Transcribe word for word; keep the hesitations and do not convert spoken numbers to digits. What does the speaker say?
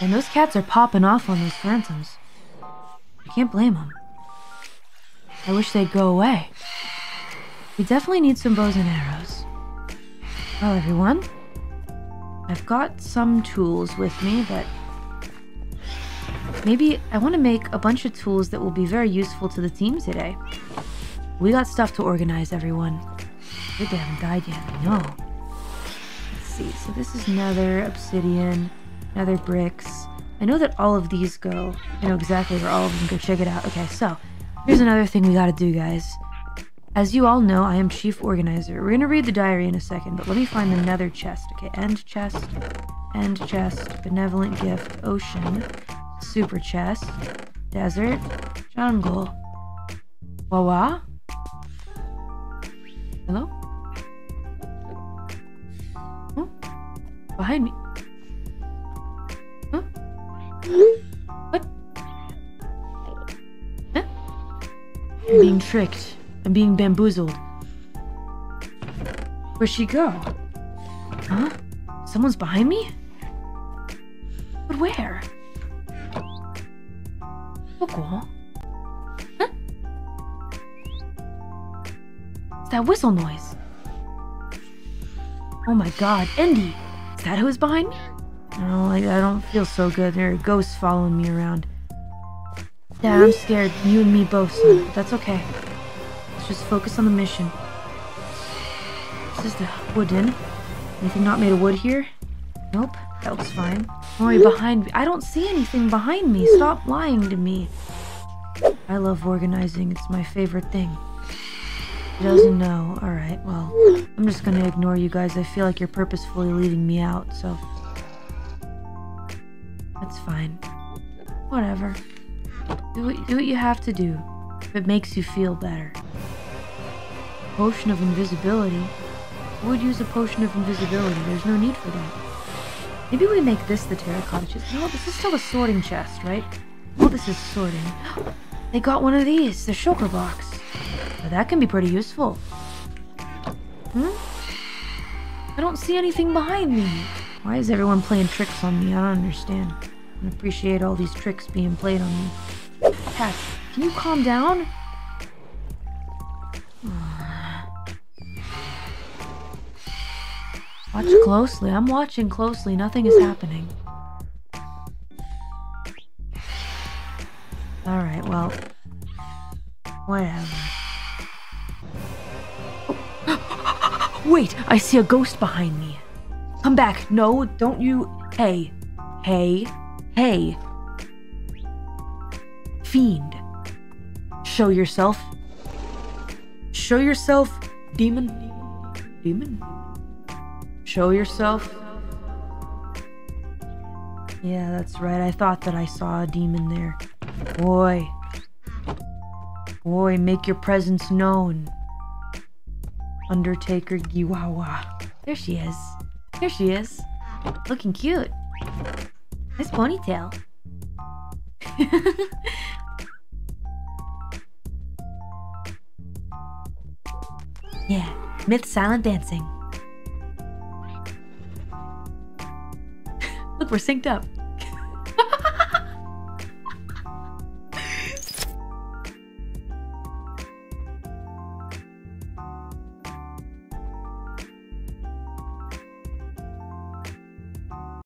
And those cats are popping off on those phantoms. I can't blame them. I wish they'd go away. We definitely need some bows and arrows. Well, everyone, I've got some tools with me, but maybe I want to make a bunch of tools that will be very useful to the team today. We got stuff to organize, everyone. They haven't died yet, I know. Let's see, so this is nether, obsidian, nether bricks. I know that all of these go. I know exactly where all of them go. Check it out. Okay, so here's another thing we gotta do, guys. As you all know, I am chief organizer. We're gonna read the diary in a second, but let me find the nether chest. Okay, end chest, end chest, benevolent gift, ocean, super chest, desert, jungle, Wawa? Hello? Huh? Behind me. Huh? What? Huh? I'm being tricked. I'm being bamboozled. Where'd she go? Huh? Someone's behind me? But where? Oh, cool. Huh? It's that whistle noise. Oh my god, Endy! Is that who's behind me? No, like, I don't feel so good. There are ghosts following me around. Dad, I'm scared. You and me both, son. But that's okay. Just focus on the mission. This is the wooden. Anything not made of wood here? Nope. That looks fine. Don't worry, behind me. I don't see anything behind me. Stop lying to me. I love organizing. It's my favorite thing. He doesn't know. Alright, well, I'm just gonna ignore you guys. I feel like you're purposefully leaving me out, so. That's fine. Whatever. Do what, do what you have to do. If it makes you feel better. Potion of invisibility. I would use a potion of invisibility. There's no need for that. Maybe we make this the terracotta chest. No, this is still a sorting chest, right? Oh, this is sorting. They got one of these, the shulker box. Now that can be pretty useful. Hmm? I don't see anything behind me. Why is everyone playing tricks on me? I don't understand. I don't appreciate all these tricks being played on me. Cat, can you calm down? Watch closely. I'm watching closely. Nothing is happening. Alright, well. Whatever. Oh. Wait! I see a ghost behind me. Come back. No, don't you. Hey. Hey. Hey. Fiend. Show yourself. Show yourself, demon. Demon. Show yourself. Yeah, that's right. I thought that I saw a demon there. Boy. Boy, make your presence known. Undertaker Giwawa. There she is. There she is. Looking cute. Nice ponytail. Yeah. Myth silent dancing. Look, we're synced up.